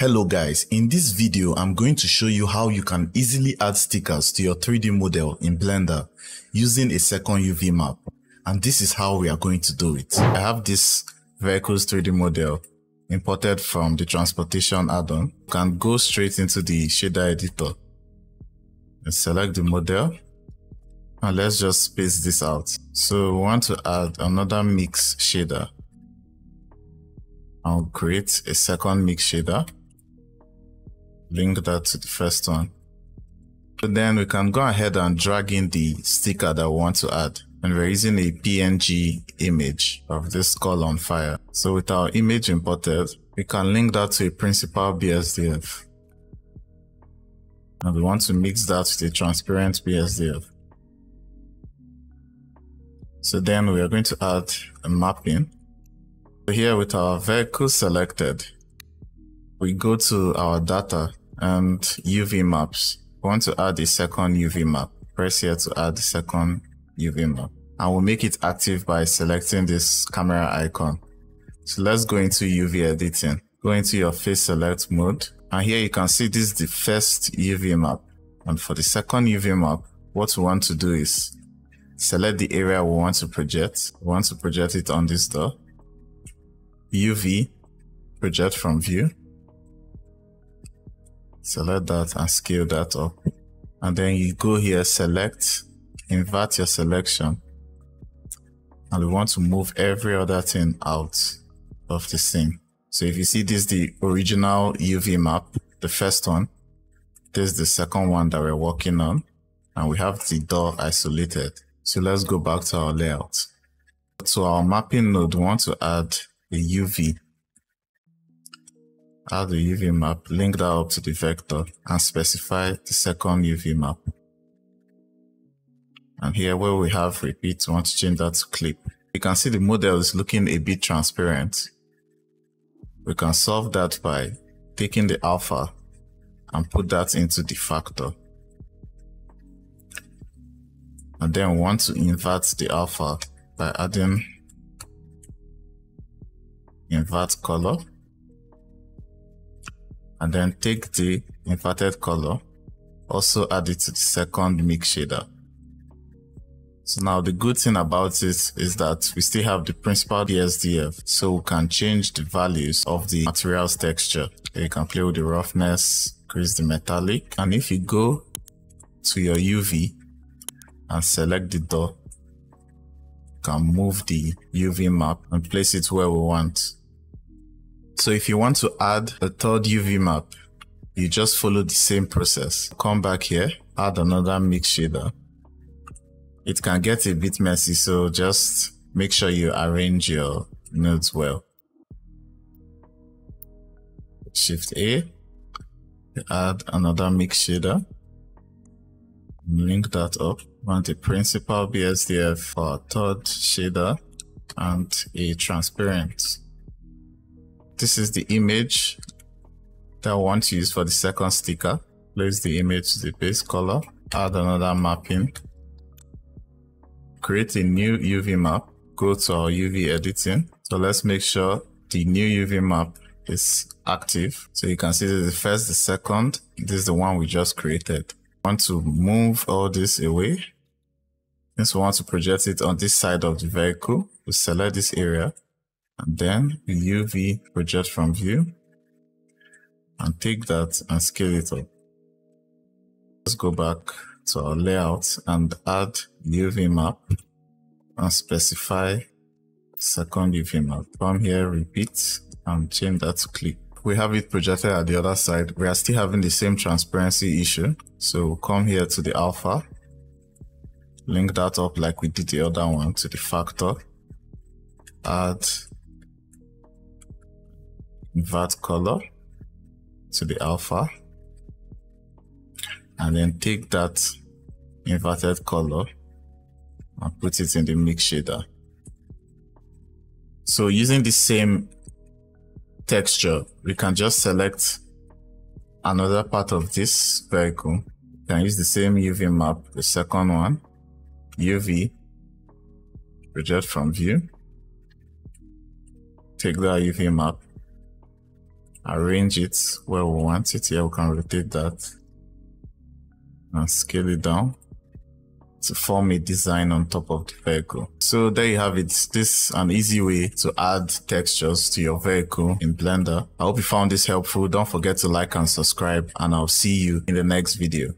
Hello guys, in this video I'm going to show you how you can easily add stickers to your 3D model in Blender using a second UV map, and this is how we are going to do it. I have this vehicle's 3D model imported from the transportation add-on. You can go straight into the shader editor and select the model, and let's just space this out. So we want to add another mix shader. I'll create a second mix shader. Link that to the first one. But then we can go ahead and drag in the sticker that we want to add. And we're using a PNG image of this skull on fire. So with our image imported, we can link that to a principal BSDF. And we want to mix that with a transparent BSDF. So then we are going to add a mapping. So here with our vehicle selected, we go to our data and UV maps. We want to add a second UV map. Press here to add the second UV map. And we'll make it active by selecting this camera icon. So let's go into UV editing. Go into your face select mode. And here you can see this is the first UV map. And for the second UV map, what we want to do is select the area we want to project. We want to project it on this door. UV, project from view. Select that and scale that up. And then you go here, select, invert your selection. And we want to move every other thing out of the scene. So if you see, this is the original UV map, the first one. This is the second one that we're working on. And we have the door isolated. So let's go back to our layout. To our mapping node, we want to add a UV. Add a UV map, link that up to the vector, and specify the second UV map. And here where we have repeat, we want to change that to clip. You can see the model is looking a bit transparent. We can solve that by taking the alpha and put that into the factor. And then we want to invert the alpha by adding invert color, and then take the inverted color, also add it to the second mix shader. So now the good thing about this is that we still have the principal BSDF, so we can change the values of the material's texture. You can play with the roughness, increase the metallic, and if you go to your UV and select the door, you can move the UV map and place it where we want. So if you want to add a third UV map, you just follow the same process. Come back here, add another mix shader. It can get a bit messy, so just make sure you arrange your nodes well. Shift A, add another mix shader. Link that up. We want a principal BSDF for our third shader and a transparent. This is the image that I want to use for the second sticker. Place the image to the base color, add another mapping, create a new UV map, go to our UV editing. So let's make sure the new UV map is active. So you can see this is the first, the second, this is the one we just created. Want to move all this away. Since we want to project it on this side of the vehicle, we select this area and then UV project from view, and take that and scale it up. Let's go back to our layout and add UV map and specify second UV map. From here, repeat and change that to clip. We have it projected at the other side. We are still having the same transparency issue. So we'll come here to the alpha, link that up like we did the other one to the factor, add invert color to the alpha, and then take that inverted color and put it in the mix shader. So using the same texture, we can just select another part of this vehicle. We can use the same UV map, the second one, UV, project from view, take that UV map, arrange it where we want it. Here we can rotate that and scale it down to form a design on top of the vehicle. So there you have it. This is an easy way to add textures to your vehicle in Blender. I hope you found this helpful. Don't forget to like and subscribe, and I'll see you in the next video.